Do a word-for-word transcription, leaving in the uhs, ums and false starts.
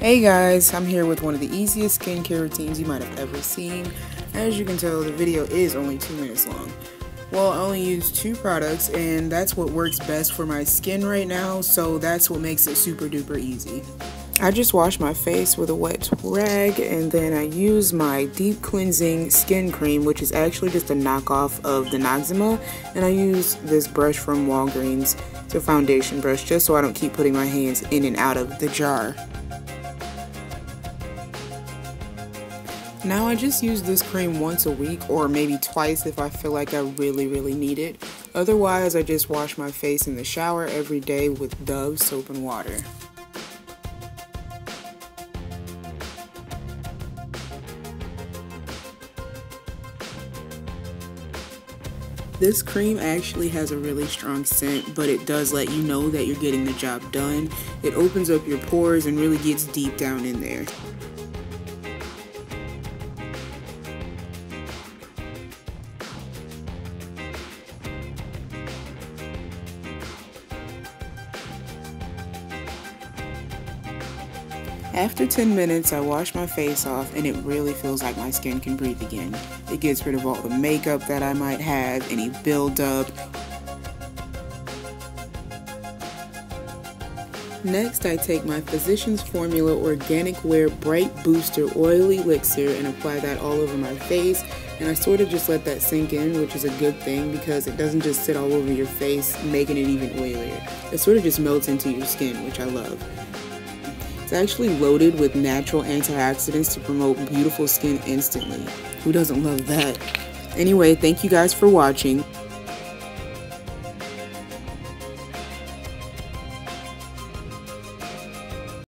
Hey guys, I'm here with one of the easiest skincare routines you might have ever seen. As you can tell, the video is only two minutes long. Well, I only use two products, and that's what works best for my skin right now, so that's what makes it super duper easy. I just wash my face with a wet rag, and then I use my deep cleansing skin cream, which is actually just a knockoff of the Noxema, and I use this brush from Walgreens. It's a foundation brush, just so I don't keep putting my hands in and out of the jar. Now I just use this cream once a week, or maybe twice if I feel like I really really need it. Otherwise I just wash my face in the shower every day with Dove soap and water. This cream actually has a really strong scent, but it does let you know that you're getting the job done. It opens up your pores and really gets deep down in there. After ten minutes, I wash my face off, and it really feels like my skin can breathe again. It gets rid of all the makeup that I might have, any buildup. Next, I take my Physician's Formula Organic Wear Bright Booster Oil Elixir and apply that all over my face. And I sort of just let that sink in, which is a good thing because it doesn't just sit all over your face, making it even oilier. It sort of just melts into your skin, which I love. It's actually loaded with natural antioxidants to promote beautiful skin instantly. Who doesn't love that? Anyway, thank you guys for watching.